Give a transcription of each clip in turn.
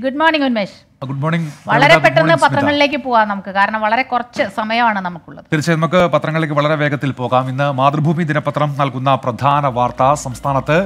Good morning, Unmesh. Good morning. വളരെ പെട്ടെന്ന് പത്രങ്ങളിലേക്ക് പോകാം നമുക്ക് കാരണം വളരെ കുറച്ച് സമയമാണ് നമുക്കുള്ളത്. തീർച്ചയായും നമുക്ക് പത്രങ്ങളിലേക്ക് വളരെ വേഗത്തിൽ പോകാം. ഇന്ന് മാതൃഭൂമി ദിനപത്രം നൽകുന്ന പ്രധാന വാർത്ത സംസ്ഥാനത്തെ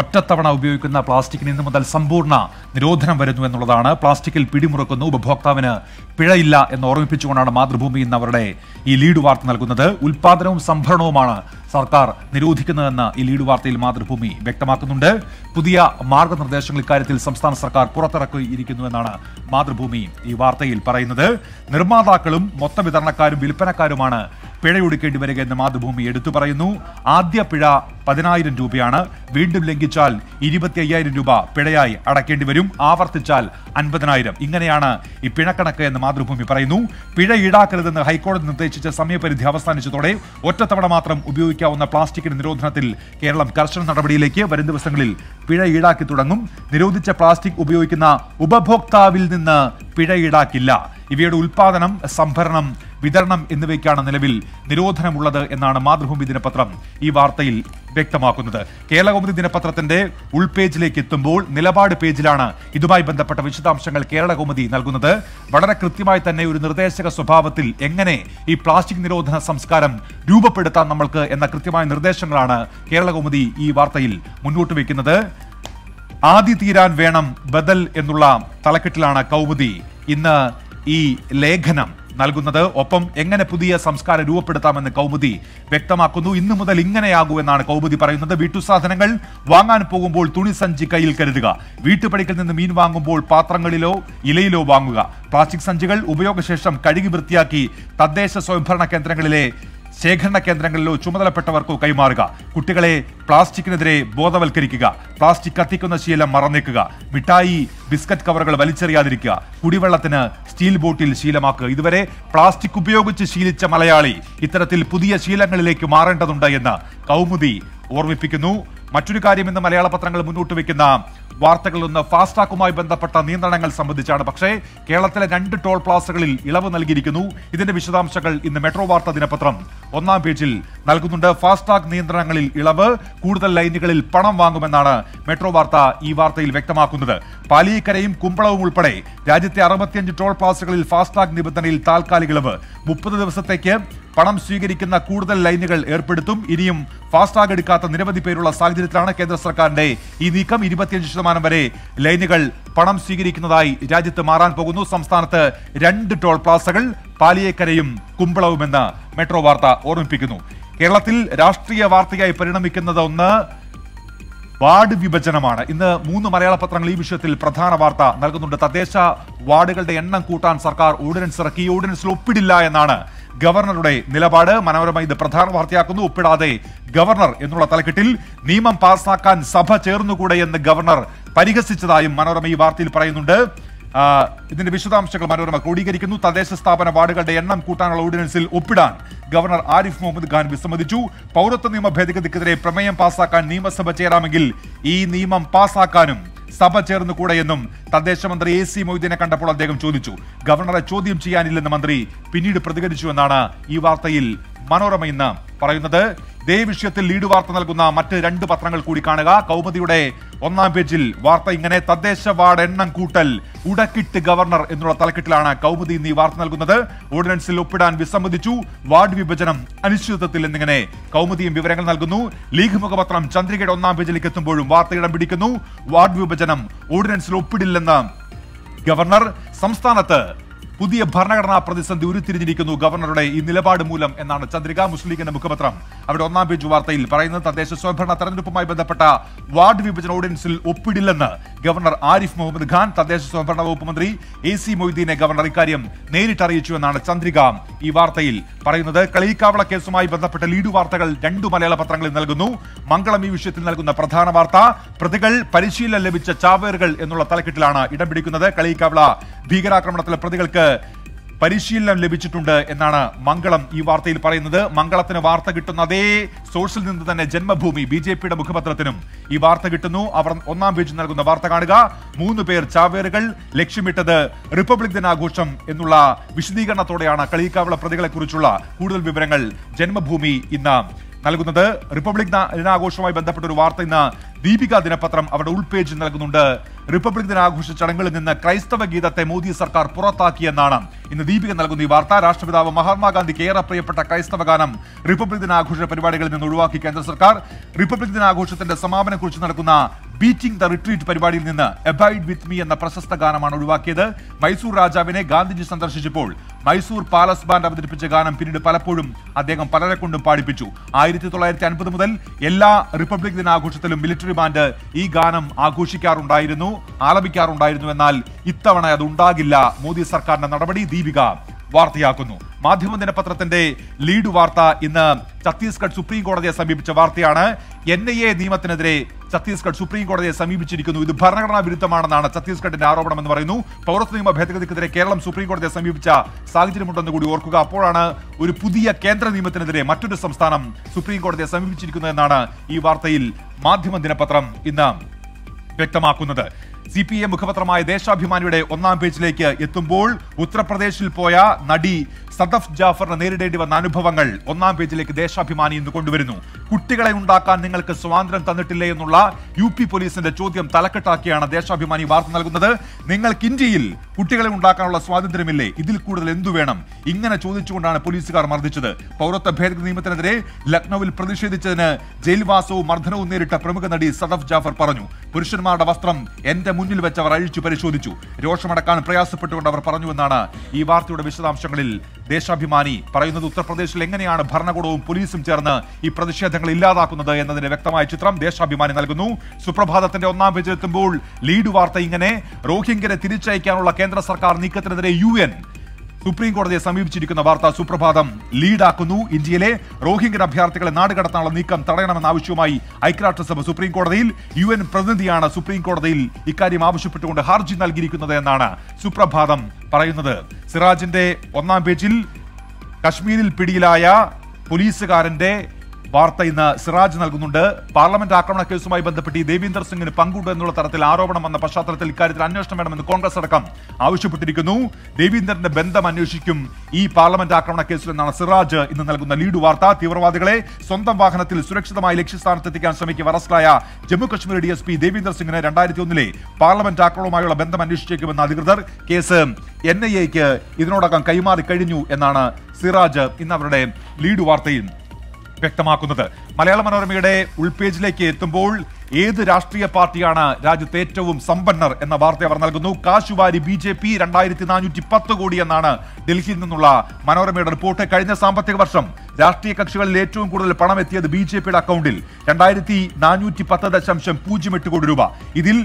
ഒറ്റത്തവണ ഉപയോഗിക്കുന്ന പ്ലാസ്റ്റിക്കിന് ഇന്നു മുതൽ സമ്പൂർണ്ണ നിരോധനം വരുന്നു എന്നുള്ളതാണ്. പ്ലാസ്റ്റിക്കിൽ പിടിമുറുക്കുന്ന ഉപഭോക്താവിന് പിഴയില്ല എന്ന് ഓർമ്മിപ്പിച്ചുകൊണ്ടാണ് മാതൃഭൂമി ഇന്ന് അവരുടെ ഈ ലീഡ് വാർത്ത നൽകുന്നത്. ഉൽപ്പാദനവും സംഭരണവുമാണ് സർക്കാർ നിരോധിക്കുന്നതെന്ന് ഈ ലീഡ് വാർത്തയിൽ മാതൃഭൂമി വ്യക്തമാക്കുന്നുണ്ട്. പുതിയ മാർഗനിർദ്ദേശങ്ങൾ ഇക്കാര്യത്തിൽ സംസ്ഥാന സർക്കാർ പുറത്തിറക്കിയിരിക്കുന്നുവെന്നാണ് മാതൃഭൂമി ഈ വാർത്തയിൽ പറയുന്നത്. നിർമ്മാതാക്കളും മൊത്ത വിതരണക്കാരും വിൽപ്പനക്കാരുമാണ് പിഴയൊടുക്കേണ്ടി വരിക എന്ന് മാതൃഭൂമി എടുത്തു പറയുന്നു. ആദ്യ പിഴ 10,000 രൂപയാണ്. വീണ്ടും ലംഘിച്ചാൽ 25,000 രൂപ പിഴയായി അടയ്ക്കേണ്ടി വരും. ആവർത്തിച്ചാൽ 50,000. ഇങ്ങനെയാണ് ഈ പിഴക്കണക്ക് എന്ന് മാതൃഭൂമി പറയുന്നു. പിഴ ഈടാക്കരുതെന്ന് ഹൈക്കോടതി നിർദ്ദേശിച്ച സമയപരിധി അവസാനിച്ചതോടെ ഒറ്റത്തവണ മാത്രം ഉപയോഗിക്കാവുന്ന പ്ലാസ്റ്റിക്കിന്റെ നിരോധനത്തിൽ കേരളം കർശന നടപടിയിലേക്ക്. വരും ദിവസങ്ങളിൽ പിഴ ഈടാക്കി തുടങ്ങും. നിരോധിച്ച പ്ലാസ്റ്റിക് ഉപയോഗിക്കുന്ന ഉപഭോക്താവിൽ നിന്ന് പിഴ ഈടാക്കില്ല. ഇവയുടെ ഉൽപ്പാദനം, സംഭരണം, വിതരണം എന്നിവയ്ക്കാണ് നിലവിൽ നിരോധനമുള്ളത് എന്നാണ് മാതൃഭൂമി ദിനപത്രം ഈ വാർത്തയിൽ വ്യക്തമാക്കുന്നത്. കേരളകൗമുദി ദിനപത്രത്തിന്റെ ഉൾപേജിലേക്ക് എത്തുമ്പോൾ നിലപാട് പേജിലാണ് ഇതുമായി ബന്ധപ്പെട്ട വിശദാംശങ്ങൾ കേരളകൗമുദി നൽകുന്നത്. വളരെ കൃത്യമായി തന്നെ ഒരു നിർദ്ദേശക സ്വഭാവത്തിൽ എങ്ങനെ ഈ പ്ലാസ്റ്റിക് നിരോധന സംസ്കാരം രൂപപ്പെടുത്താൻ നമ്മൾക്ക് എന്ന കൃത്യമായ നിർദ്ദേശങ്ങളാണ് കേരളകൗമുദി ഈ വാർത്തയിൽ മുന്നോട്ട് വയ്ക്കുന്നത്. ആദി തീരാൻ വേണം ബദൽ എന്നുള്ള തലക്കെട്ടിലാണ് കൗമുദി ഇന്ന് ഈ ലേഖനം നൽകുന്നത്. ഒപ്പം എങ്ങനെ പുതിയ സംസ്കാരം രൂപപ്പെടുത്താമെന്ന് കൗമുദി വ്യക്തമാക്കുന്നു. ഇന്നു മുതൽ ഇങ്ങനെയാകൂ എന്നാണ് കൗമുദി പറയുന്നത്. വീട്ടുസാധനങ്ങൾ വാങ്ങാൻ പോകുമ്പോൾ തുണിസഞ്ചി കയ്യിൽ കരുതുക. വീട്ടുപടിക്കൽ നിന്ന് മീൻ വാങ്ങുമ്പോൾ പാത്രങ്ങളിലോ ഇലയിലോ വാങ്ങുക. പ്ലാസ്റ്റിക് സഞ്ചികൾ ഉപയോഗശേഷം കഴുകി വൃത്തിയാക്കി തദ്ദേശ സ്വയംഭരണ കേന്ദ്രങ്ങളിലെ ശേഖരണ കേന്ദ്രങ്ങളിലോ ചുമതലപ്പെട്ടവർക്കോ കൈമാറുക. കുട്ടികളെ പ്ലാസ്റ്റിക്കിനെതിരെ ബോധവൽക്കരിക്കുക. പ്ലാസ്റ്റിക് കത്തിക്കുന്ന ശീലം മറന്നേക്കുക. മിഠായി, ബിസ്ക്കറ്റ് കവറുകൾ വലിച്ചെറിയാതിരിക്കുക. കുടിവെള്ളത്തിന് സ്റ്റീൽ ബോട്ടിൽ ശീലമാക്കുക. ഇതുവരെ പ്ലാസ്റ്റിക് ഉപയോഗിച്ച് ശീലിച്ച മലയാളി ഇത്തരത്തിൽ പുതിയ ശീലങ്ങളിലേക്ക് മാറേണ്ടതുണ്ട് എന്ന് കൗമുദി ഓർമ്മിപ്പിക്കുന്നു. മറ്റൊരു കാര്യം ഇന്ന് മലയാള പത്രങ്ങൾ മുന്നോട്ട് വയ്ക്കുന്ന വാർത്തകളിലൊന്ന് ഫാസ്ടാഗുമായി ബന്ധപ്പെട്ട നിയന്ത്രണങ്ങൾ സംബന്ധിച്ചാണ്. പക്ഷേ കേരളത്തിലെ 2 ടോൾ പ്ലാസകളിൽ ഇളവ് നൽകിയിരിക്കുന്നു. ഇതിന്റെ വിശദാംശങ്ങൾ ഇന്ന് മെട്രോ വാർത്താ ദിനപത്രം ഒന്നാം പേജിൽ നൽകുന്നുണ്ട്. ഫാസ്ടാഗ് നിയന്ത്രണങ്ങളിൽ ഇളവ്, കൂടുതൽ ലൈനുകളിൽ പണം വാങ്ങുമെന്നാണ് മെട്രോ വാർത്ത ഈ വാർത്തയിൽ വ്യക്തമാക്കുന്നത്. പാലിക്കരയും കുമ്പളവും ഉൾപ്പെടെ രാജ്യത്തെ 65 ടോൾ പ്ലാസകളിൽ ഫാസ്ടാഗ് നിബന്ധനയിൽ താൽക്കാലിക ഇളവ്. 30 ദിവസത്തേക്ക് പണം സ്വീകരിക്കുന്ന കൂടുതൽ ലൈനുകൾ ഏർപ്പെടുത്തും. ഇനിയും ഫാസ്ടാഗ് എടുക്കാത്ത നിരവധി പേരുള്ള സാഹചര്യത്തിലാണ് കേന്ദ്ര സർക്കാരിന്റെ ഈ നീക്കം. 25% വരെ ലൈനുകൾ പണം സ്വീകരിക്കുന്നതായി രാജ്യത്ത് മാറാൻ പോകുന്നു. സംസ്ഥാനത്ത് 2 ടോൾ പ്ലാസകൾ പാലിയേക്കരയും കുമ്പളവുമെന്ന് മെട്രോ വാർത്ത ഓർമ്മിപ്പിക്കുന്നു. കേരളത്തിൽ രാഷ്ട്രീയ വാർത്തയായി പരിണമിക്കുന്നത് ഒന്ന് വാർഡ് വിഭജനമാണ്. ഇന്ന് 3 മലയാള പത്രങ്ങൾ ഈ വിഷയത്തിൽ പ്രധാന വാർത്ത നൽകുന്നുണ്ട്. തദ്ദേശ വാർഡുകളുടെ എണ്ണം കൂട്ടാൻ സർക്കാർ ഓർഡിനൻസ് ഇറക്കി. ഈ ഓർഡിനൻസിൽ ഒപ്പിടില്ല എന്നാണ് ഗവർണറുടെ നിലപാട്. മനോരമ ഇത് പ്രധാന വാർത്തയാക്കുന്നു. ഒപ്പിടാതെ ഗവർണർ എന്നുള്ള തലക്കെട്ടിൽ നിയമം പാസാക്കാൻ സഭ ചേർന്നുകൂടെ എന്ന് ഗവർണർ പരിഹസിച്ചതായും മനോരമ ഈ വാർത്തയിൽ പറയുന്നുണ്ട്. ഇതിന്റെ വിശദാംശങ്ങൾ മനോരമ ക്രോഡീകരിക്കുന്നു. തദ്ദേശ സ്ഥാപന വാർഡുകളുടെ എണ്ണം കൂട്ടാനുള്ള ഓർഡിനൻസിൽ ഒപ്പിടാൻ ഗവർണർ ആരിഫ് മുഹമ്മദ് ഖാൻ വിസമ്മതിച്ചു. പൗരത്വ നിയമ ഭേദഗതിക്കെതിരെ പ്രമേയം പാസാക്കാൻ നിയമസഭ ചേരാമെങ്കിൽ ഈ നിയമം പാസാക്കാനും സഭ ചേർന്നുകൂടെ എന്നും തദ്ദേശ മന്ത്രി AC മൊയ്തീനെ കണ്ടപ്പോൾ അദ്ദേഹം ചോദിച്ചു. ഗവർണറെ ചോദ്യം ചെയ്യാനില്ലെന്ന് മന്ത്രി പിന്നീട് പ്രതികരിച്ചുവെന്നാണ് ഈ വാർത്തയിൽ മനോരമ ഇന്ന് പറയുന്നത്. ഇതേ വിഷയത്തിൽ ലീഡ് വാർത്ത നൽകുന്ന മറ്റ് 2 പത്രങ്ങൾ കൂടി കാണുക. കൗമുദിയുടെ ഒന്നാം പേജിൽ വാർത്ത ഇങ്ങനെ: തദ്ദേശ വാർഡ് എണ്ണം കൂട്ടൽ ഉടക്കിട്ട് ഗവർണർ എന്നുള്ള തലക്കെട്ടിലാണ് കൗമുദി ഇന്ന് ഈ വാർത്ത നൽകുന്നത്. ഓർഡിനൻസിൽ ഒപ്പിടാൻ വിസമ്മതിച്ചു, വാർഡ് വിഭജനം അനിശ്ചിതത്വത്തിൽ എന്നിങ്ങനെ കൗമുദിയും വിവരങ്ങൾ നൽകുന്നു. ലീഗ് മുഖപത്രം ചന്ദ്രികയുടെ ഒന്നാം പേജിലേക്ക് എത്തുമ്പോഴും വാർത്ത ഇടം പിടിക്കുന്നു. വാർഡ് വിഭജനം ഓർഡിനൻസിൽ ഒപ്പിടില്ലെന്ന് ഗവർണർ. സംസ്ഥാനത്ത് പുതിയ ഭരണഘടനാ പ്രതിസന്ധി ഉരുത്തിരിഞ്ഞിരിക്കുന്നു ഗവർണറുടെ ഈ നിലപാട് മൂലം എന്നാണ് ചന്ദ്രിക. മുസ്ലിം ലീഗിന്റെ മുഖപത്രം അവിടെ ഒന്നാം പേജ് വാർത്തയിൽ പറയുന്നത്. തദ്ദേശ സ്വയംഭരണ തെരഞ്ഞെടുപ്പുമായി ബന്ധപ്പെട്ട വാർഡ് വിഭജന ഓർഡിനൻസിൽ ഒപ്പിടില്ലെന്ന് ഗവർണർ ആരിഫ് മുഹമ്മദ് ഖാൻ. തദ്ദേശ സ്വയംഭരണ വകുപ്പ് മന്ത്രി AC മൊയ്തീനെ ഗവർണർ ഇക്കാര്യം നേരിട്ടറിയിച്ചു എന്നാണ് ചന്ദ്രിക ഈ വാർത്തയിൽ പറയുന്നത്. കളിയിക്കാവള കേസുമായി ബന്ധപ്പെട്ട ലീഡ് വാർത്തകൾ 2 മലയാള പത്രങ്ങളിൽ നൽകുന്നു. മംഗളം ഈ വിഷയത്തിൽ നൽകുന്ന പ്രധാന വാർത്ത പ്രതികൾ പരിശീലനം ലഭിച്ച ചാവേറുകൾ എന്നുള്ള തലക്കെട്ടിലാണ് ഇടം പിടിക്കുന്നത്. കളിയിക്കാവള ഭീകരാക്രമണത്തിലെ പ്രതികൾക്ക് പരിശീലനം ലഭിച്ചിട്ടുണ്ട് എന്നാണ് മംഗളം ഈ വാർത്തയിൽ പറയുന്നത്. മംഗളത്തിന് വാർത്ത കിട്ടുന്ന അതേ സോഴ്സിൽ നിന്ന് തന്നെ ജന്മഭൂമി BJPയുടെ മുഖപത്രത്തിനും ഈ വാർത്ത കിട്ടുന്നു. അവർ ഒന്നാം പേജിൽ നൽകുന്ന വാർത്ത കാണുക. 3 പേർ ചാവേറുകൾ, ലക്ഷ്യമിട്ടത് റിപ്പബ്ലിക് ദിനാഘോഷം എന്നുള്ള വിശദീകരണത്തോടെയാണ് കളിയിക്കാവുള്ള പ്രതികളെ കുറിച്ചുള്ള കൂടുതൽ വിവരങ്ങൾ ജന്മഭൂമി ഇന്ന് നൽകുന്നത്. റിപ്പബ്ലിക് ദിനാഘോഷവുമായി ബന്ധപ്പെട്ട ഒരു വാർത്ത ഇന്ന് ദീപിക ദിനപത്രം അവരുടെ ഉൾപേജിൽ നൽകുന്നുണ്ട്. റിപ്പബ്ലിക് ദിനാഘോഷ ചടങ്ങുകളിൽ നിന്ന് ക്രൈസ്തവ ഗീതത്തെ മോദി സർക്കാർ പുറത്താക്കിയെന്നാണ് ഇന്ന് ദീപിക നൽകുന്ന ഈ വാർത്ത. രാഷ്ട്രപിതാവ് മഹാത്മാഗാന്ധിക്ക് ഏറെ പ്രിയപ്പെട്ട ക്രൈസ്തവ ഗാനം റിപ്പബ്ലിക് ദിനാഘോഷ പരിപാടികളിൽ നിന്ന് ഒഴിവാക്കി കേന്ദ്ര സർക്കാർ. റിപ്പബ്ലിക് ദിനാഘോഷത്തിന്റെ സമാപനം കുറിച്ച് നടക്കുന്ന ബീറ്റിംഗ് ദ റിട്രീറ്റ് പരിപാടിയിൽ നിന്ന് എബൈഡ് വിത്ത് മീ എന്ന പ്രശസ്ത ഗാനമാണ് ഒഴിവാക്കിയത്. മൈസൂർ രാജാവിനെ ഗാന്ധിജി സന്ദർശിച്ചപ്പോൾ മൈസൂർ പാലസ് ബാൻഡ് അവതരിപ്പിച്ച ഗാനം പിന്നീട് പലപ്പോഴും അദ്ദേഹം പലരെ കൊണ്ടും പാടിപ്പിച്ചു. 1950 മുതൽ എല്ലാ റിപ്പബ്ലിക് ദിനാഘോഷത്തിലും മിലിറ്ററി ബാൻഡ് ഈ ഗാനം ആഘോഷിക്കാറുണ്ടായിരുന്നു, ആലപിക്കാറുണ്ടായിരുന്നു. എന്നാൽ ഇത്തവണ അത് ഉണ്ടാകില്ല. മോദി സർക്കാരിന്റെ നടപടി ദീപിക വാർത്തയാക്കുന്നു. മാധ്യമ ദിനപത്രത്തിന്റെ ലീഡ് വാർത്ത ഇന്ന് ഛത്തീസ്ഗഡ് സുപ്രീം കോടതിയെ സമീപിച്ച വാർത്തയാണ്. NIA നിയമത്തിനെതിരെ ഛത്തീസ്ഗഡ് സുപ്രീം കോടതിയെ സമീപിച്ചിരിക്കുന്നു. ഇത് ഭരണഘടനാ വിരുദ്ധമാണെന്നാണ് ഛത്തീസ്ഗഡിന്റെ ആരോപണം എന്ന് പറയുന്നു. പൗരത്വ നിയമ ഭേദഗതിക്കെതിരെ കേരളം സുപ്രീം കോടതിയെ സമീപിച്ച സാഹചര്യമുണ്ടെന്ന് കൂടി ഓർക്കുക. അപ്പോഴാണ് ഒരു പുതിയ കേന്ദ്ര നിയമത്തിനെതിരെ മറ്റൊരു സംസ്ഥാനം സുപ്രീം കോടതിയെ സമീപിച്ചിരിക്കുന്നതെന്നാണ് ഈ വാർത്തയിൽ മാധ്യമ ദിനപത്രം ഇന്ന് വ്യക്തമാക്കുന്നത്. CPM മുഖപത്രമായ ദേശാഭിമാനിയുടെ ഒന്നാം പേജിലേക്ക് എത്തുമ്പോൾ ഉത്തർപ്രദേശിൽ പോയ നടി സദഫ് ജാഫറിനെ നേരിടേണ്ടി വന്ന അനുഭവങ്ങൾ ഒന്നാം പേജിലേക്ക് ദേശാഭിമാനി ഇന്ന് കൊണ്ടുവരുന്നു. കുട്ടികളെ ഉണ്ടാക്കാൻ നിങ്ങൾക്ക് സ്വാതന്ത്ര്യം തന്നിട്ടില്ലേ എന്നുള്ള UP പോലീസിന്റെ ചോദ്യം തലക്കെട്ടാക്കിയാണ് ദേശാഭിമാനി വാർത്ത നൽകുന്നത്. നിങ്ങൾക്ക് ഇന്ത്യയിൽ കുട്ടികളെ ഉണ്ടാക്കാനുള്ള സ്വാതന്ത്ര്യമില്ലേ, ഇതിൽ കൂടുതൽ എന്തു വേണം, ഇങ്ങനെ ചോദിച്ചുകൊണ്ടാണ് പോലീസുകാർ മർദ്ദിച്ചത്. പൗരത്വ ഭേദഗതി നിയമത്തിനെതിരെ ലക്നൌവിൽ പ്രതിഷേധിച്ചതിന് ജയിൽവാസവും മർദ്ദനവും നേരിട്ട പ്രമുഖ നടി സദഫ് ജാഫർ പറഞ്ഞു, പുരുഷന്മാരുടെ വസ്ത്രം എന്റെ മുന്നിൽ വെച്ചവർ അഴിച്ചു പരിശോധിച്ചു, രോഷമടക്കാൻ പ്രയാസപ്പെട്ടുകൊണ്ട് അവർ പറഞ്ഞുവെന്നാണ് ഈ വാർത്തയുടെ വിശദാംശങ്ങളിൽ ദേശാഭിമാനി പറയുന്നത്. ഉത്തർപ്രദേശിൽ എങ്ങനെയാണ് ഭരണകൂടവും പോലീസും ചേർന്ന് ഈ പ്രതിഷേധങ്ങൾ ഇല്ലാതാക്കുന്നത് എന്നതിന്റെ വ്യക്തമായ ചിത്രം ദേശാഭിമാനി നൽകുന്നു. സുപ്രഭാതത്തിന്റെ ഒന്നാം പേജിലെത്തുമ്പോൾ ലീഡ് വാർത്ത ഇങ്ങനെ, റോഹിംഗ്യരെ തിരിച്ചയക്കാനുള്ള കേന്ദ്ര സർക്കാർ നീക്കത്തിനെതിരെ UN സുപ്രീം കോടതിയെ സമീപിച്ചിരിക്കുന്ന വാർത്ത സുപ്രഭാതം ലീഡാക്കുന്നു. ഇന്ത്യയിലെ റോഹിംഗ്യൻ അഭയാർത്ഥികളെ നാടുകടത്താനുള്ള നീക്കം തടയണമെന്ന ആവശ്യവുമായി ഐക്യരാഷ്ട്രസഭ സുപ്രീം കോടതിയിൽ UN പ്രതിനിധിയാണ് സുപ്രീം കോടതിയിൽ ഇക്കാര്യം ആവശ്യപ്പെട്ടുകൊണ്ട് ഹർജി നൽകിയിരിക്കുന്നത് എന്നാണ് സുപ്രഭാതം പറയുന്നത്. സിറാജിന്റെ ഒന്നാം പേജിൽ കശ്മീരിൽ പിടിയിലായ പോലീസുകാരന്റെ വാർത്ത ഇന്ന് സിറാജ് നൽകുന്നുണ്ട്. പാർലമെന്റ് ആക്രമണ കേസുമായി ബന്ധപ്പെട്ട് ദേവീന്ദർ സിംഗിന് പങ്കുണ്ട് എന്നുള്ള തരത്തിൽ ആരോപണം വന്ന പശ്ചാത്തലത്തിൽ ഇക്കാര്യത്തിൽ അന്വേഷണം വേണമെന്ന് കോൺഗ്രസ് അടക്കം ആവശ്യപ്പെട്ടിരിക്കുന്നു. ദേവീന്ദറിന്റെ ബന്ധം അന്വേഷിക്കും ഈ പാർലമെന്റ് ആക്രമണ കേസിൽ എന്നാണ് സിറാജ് ഇന്ന് നൽകുന്ന ലീഡ് വാർത്ത. തീവ്രവാദികളെ സ്വന്തം വാഹനത്തിൽ സുരക്ഷിതമായി ലക്ഷ്യസ്ഥാനത്തെത്തിക്കാൻ ശ്രമിക്കുക അറസ്റ്റിലായ ജമ്മുകശ്മീർ DSP ദേവീന്ദർ സിംഗിന് 2001 പാർലമെന്റ് ആക്രമണവുമായുള്ള ബന്ധം അന്വേഷിച്ചേക്കുമെന്ന അധികൃതർ. കേസ് NIAക്ക് ഇതിനോടകം കൈമാറി കഴിഞ്ഞു എന്നാണ് സിറാജ് ഇന്ന് അവരുടെ ലീഡ് വാർത്തയിൽ വ്യക്തമാക്കുന്നത്. മലയാള മനോരമയുടെ ഉൾപേജിലേക്ക് എത്തുമ്പോൾ ഏത് രാഷ്ട്രീയ പാർട്ടിയാണ് രാജ്യത്തെ ഏറ്റവും സമ്പന്നർ എന്ന വാർത്ത അവർ നൽകുന്നു. കാശുവാരി BJP 2410 കോടി എന്നാണ് ഡൽഹിയിൽ നിന്നുള്ള മനോരമയുടെ റിപ്പോർട്ട്. കഴിഞ്ഞ സാമ്പത്തിക വർഷം രാഷ്ട്രീയ കക്ഷികളിൽ ഏറ്റവും കൂടുതൽ പണം എത്തിയത് BJPയുടെ അക്കൗണ്ടിൽ 2410.08 കോടി രൂപ. ഇതിൽ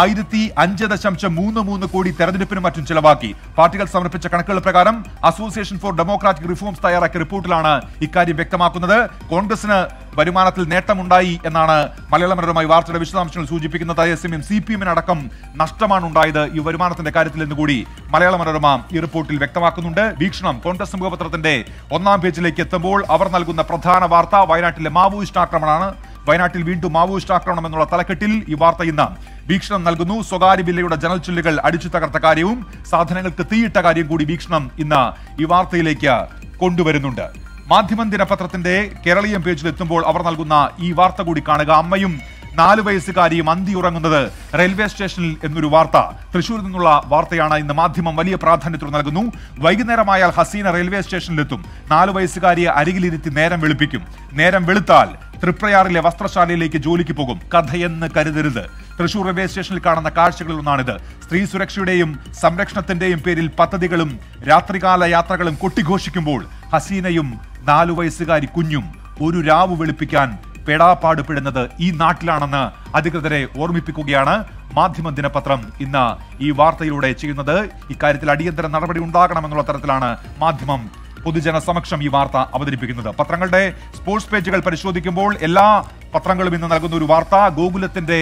1005.33 കോടി തെരഞ്ഞെടുപ്പിനും മറ്റും ചിലവാക്കി. പാർട്ടികൾ സമർപ്പിച്ച കണക്കുകൾ പ്രകാരം അസോസിയേഷൻ ഫോർ ഡെമോക്രാറ്റിക് റിഫോംസ് തയ്യാറാക്കിയ റിപ്പോർട്ടിലാണ് ഇക്കാര്യം വ്യക്തമാക്കുന്നത്. കോൺഗ്രസിന് വരുമാനത്തിൽ നേട്ടമുണ്ടായി എന്നാണ് മലയാള മനോരമ വാർത്തയുടെ വിശദാംശങ്ങൾ സൂചിപ്പിക്കുന്നത്. അതേസമയം CPM-ന് അടക്കം നഷ്ടമാണ് ഉണ്ടായത് ഈ വരുമാനത്തിന്റെ കാര്യത്തിൽ എന്ന് കൂടി മലയാള മനോരമ ഈ റിപ്പോർട്ടിൽ വ്യക്തമാക്കുന്നുണ്ട്. വീക്ഷണം കോൺഗ്രസ് മുഖപത്രത്തിന്റെ ഒന്നാം പേജിലേക്ക് എത്തുമ്പോൾ അവർ നൽകുന്ന പ്രധാന വാർത്ത വയനാട്ടിലെ മാവോയിസ്റ്റ് ആക്രമണമാണ്. വയനാട്ടിൽ വീണ്ടും മാവോയിസ്റ്റ് ആക്രമണം എന്നുള്ള തലക്കെട്ടിൽ ഈ വാർത്ത ഇന്ന് വീക്ഷണം നൽകുന്നു. സ്വകാര്യ വില്ലയുടെ ജനൽ ചില്ലുകൾ അടിച്ചു തകർത്ത കാര്യവും സാധനങ്ങൾക്ക് തീയിട്ട കാര്യം കൂടി വീക്ഷണം ഇന്ന് ഈ വാർത്തയിലേക്ക് കൊണ്ടുവരുന്നുണ്ട്. മാധ്യമം ദിനപത്രത്തിന്റെ കേരളീയം പേജിലെത്തുമ്പോൾ അവർ നൽകുന്ന ഈ വാർത്ത കൂടി കാണുക. അമ്മയും 4 വയസ്സുകാരിയും അന്തി ഉറങ്ങുന്നത് റെയിൽവേ സ്റ്റേഷനിൽ എന്നൊരു വാർത്ത തൃശ്ശൂരിൽ നിന്നുള്ള വാർത്തയാണ് ഇന്ന് മാധ്യമം വലിയ പ്രാധാന്യത്തോടെ നൽകുന്നു. വൈകുന്നേരമായാൽ ഹസീന റെയിൽവേ സ്റ്റേഷനിലെത്തും, 4 വയസ്സുകാരിയെ അരികിലിരുത്തി നേരം വെളുപ്പിക്കും, നേരം വെളുത്താൽ തൃപ്രയാറിലെ വസ്ത്രശാലയിലേക്ക് ജോലിക്ക് പോകും, കഥയെന്ന് കരുതരുത്. തൃശൂർ റെയിൽവേ സ്റ്റേഷനിൽ കാണുന്ന കാഴ്ചകളിൽ ഒന്നാണിത്. സ്ത്രീ സുരക്ഷയുടെയും സംരക്ഷണത്തിന്റെയും പേരിൽ പദ്ധതികളും രാത്രികാല യാത്രകളും കൊട്ടിഘോഷിക്കുമ്പോൾ ഹസീനയും 4 വയസ്സുകാരി കുഞ്ഞും ഒരു രാവ് വെളുപ്പിക്കാൻ പെടാപ്പാടുപെടുന്നത് ഈ നാട്ടിലാണെന്ന് അധികൃതരെ ഓർമ്മിപ്പിക്കുകയാണ് മാധ്യമ ദിനപത്രം ഇന്ന് ഈ വാർത്തയിലൂടെ ചെയ്യുന്നത്. ഇക്കാര്യത്തിൽ അടിയന്തര നടപടി ഉണ്ടാകണമെന്നുള്ള തരത്തിലാണ് മാധ്യമം പൊതുജന സമക്ഷം ഈ വാർത്ത അവതരിപ്പിക്കുന്നത്. പത്രങ്ങളുടെ സ്പോർട്സ് പേജുകൾ പരിശോധിക്കുമ്പോൾ എല്ലാ പത്രങ്ങളും ഇന്ന് നൽകുന്ന ഒരു വാർത്ത ഗോകുലത്തിന്റെ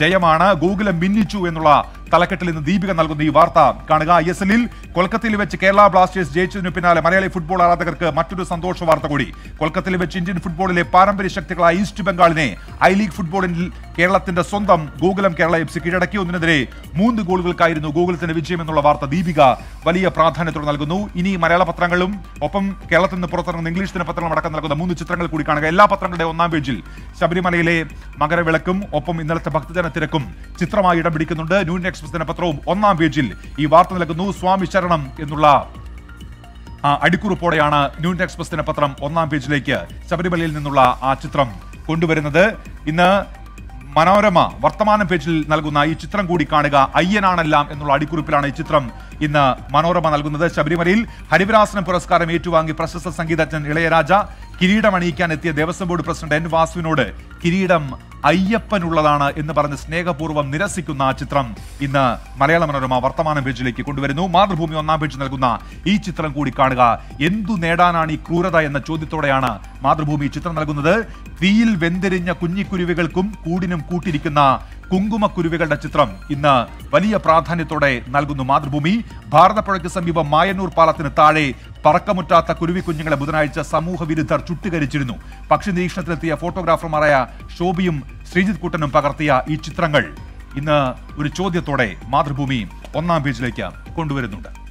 ജയമാണ്. ഗോകുലം മിന്നിച്ചു എന്നുള്ള തലക്കെട്ടിൽ നിന്ന് ദീപിക നൽകുന്ന ഈ വാർത്ത കാണുക. ISLൽ കൊൽക്കത്തയിൽ വെച്ച് കേരള ബ്ലാസ്റ്റേഴ്സ് ജയിച്ചതിനു പിന്നാലെ മലയാളി ഫുട്ബോൾ ആരാധകർക്ക് മറ്റൊരു സന്തോഷ വാർത്ത കൂടി. കൊൽക്കത്തയിൽ വെച്ച് ഇന്ത്യൻ ഫുട്ബോളിലെ പാരമ്പര്യ ശക്തികളായ ഈസ്റ്റ് ബംഗാളിനെ ഐ ലീഗ് ഫുട്ബോളിൽ കേരളത്തിന്റെ സ്വന്തം ഗോകുലം കേരള FC കീഴടക്കി. 1-3 ഗോളുകൾക്കായിരുന്നു ഗോകുലത്തിന്റെ വിജയം എന്നുള്ള വാർത്ത ദീപിക വലിയ പ്രാധാന്യത്തോടെ നൽകുന്നു. ഇനി മലയാള പത്രങ്ങളും ഒപ്പം കേരളത്തിൽ നിന്ന് പുറത്തിറങ്ങുന്ന ഇംഗ്ലീഷ് ദിനപത്രങ്ങളും അടക്കം നൽകുന്ന 3 ചിത്രങ്ങൾ കൂടി കാണുക. എല്ലാ പത്രങ്ങളുടെ 1-ാം പേജിൽ ശബരിമലയിലെ മകരവിളക്കും ഒപ്പം ഇന്നലത്തെ ഭക്തജന തിരക്കും ചിത്രമായി ഇടം പിടിക്കുന്നുണ്ട്. ന്യൂൻ എക്സ്പ്രസ് ദിനപത്രവും 1-ാം പേജിൽ ഈ വാർത്ത നൽകുന്നു. സ്വാമി ശരണം എന്നുള്ള അടിക്കുറിപ്പോടെയാണ് ന്യൂൻ എക്സ്പ്രസ് ദിനപത്രം 1-ാം പേജിലേക്ക് ശബരിമലയിൽ നിന്നുള്ള ആ ചിത്രം കൊണ്ടുവരുന്നത്. ഇന്ന് മനോരമ വർത്തമാനം പേജിൽ നൽകുന്ന ഈ ചിത്രം കൂടി കാണുക. അയ്യനാണെല്ലാം എന്നുള്ള അടിക്കുറിപ്പിലാണ് ഈ ചിത്രം ഇന്ന് മനോരമ നൽകുന്നത്. ശബരിമലയിൽ ഹരിവരാസന പുരസ്കാരം ഏറ്റുവാങ്ങി പ്രശസ്ത സംഗീതജ്ഞൻ ഇളയരാജ കിരീടമണിയിക്കാൻ എത്തിയ ദേവസ്വം ബോർഡ് പ്രസിഡന്റ് എൻ വാസുവിനോട് കിരീടം അയ്യപ്പനുള്ളതാണ് എന്ന് പറഞ്ഞ് സ്നേഹപൂർവ്വം നിരസിക്കുന്ന ആ ചിത്രം ഇന്ന് മലയാള മനോരമ വർത്തമാനം പേജിലേക്ക് കൊണ്ടുവരുന്നു. മാതൃഭൂമി 1-ാം പേജിൽ നൽകുന്ന ഈ ചിത്രം കൂടി കാണുക. എന്തു നേടാനാണ് ഈ ക്രൂരത എന്ന ചോദ്യത്തോടെയാണ് മാതൃഭൂമി ചിത്രം നൽകുന്നത്. തീയിൽ വെന്തെരിഞ്ഞ കുഞ്ഞിക്കുരുവികൾക്കും കൂടിനും കൂട്ടിരിക്കുന്ന കുങ്കുമക്കുരുവികളുടെ ചിത്രം ഇന്ന് വലിയ പ്രാധാന്യത്തോടെ നൽകുന്നു മാതൃഭൂമി. ഭാരതപ്പുഴയ്ക്ക് സമീപം മായന്നൂർ പാലത്തിന് താഴെ പറക്കമുറ്റാത്ത കുരുവിക്കുഞ്ഞുങ്ങളെ ബുധനാഴ്ച സമൂഹ വിരുദ്ധർ ചുട്ടുകരിച്ചിരുന്നു. പക്ഷി നിരീക്ഷണത്തിലെത്തിയ ഫോട്ടോഗ്രാഫർമാരായ ശോഭിയും ശ്രീജിത് കുട്ടനും പകർത്തിയ ഈ ചിത്രങ്ങൾ ഇന്ന് ഒരു ചോദ്യത്തോടെ മാതൃഭൂമി 1-ാം പേജിലേക്ക് കൊണ്ടുവരുന്നുണ്ട്.